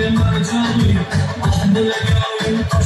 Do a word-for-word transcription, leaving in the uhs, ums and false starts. I'm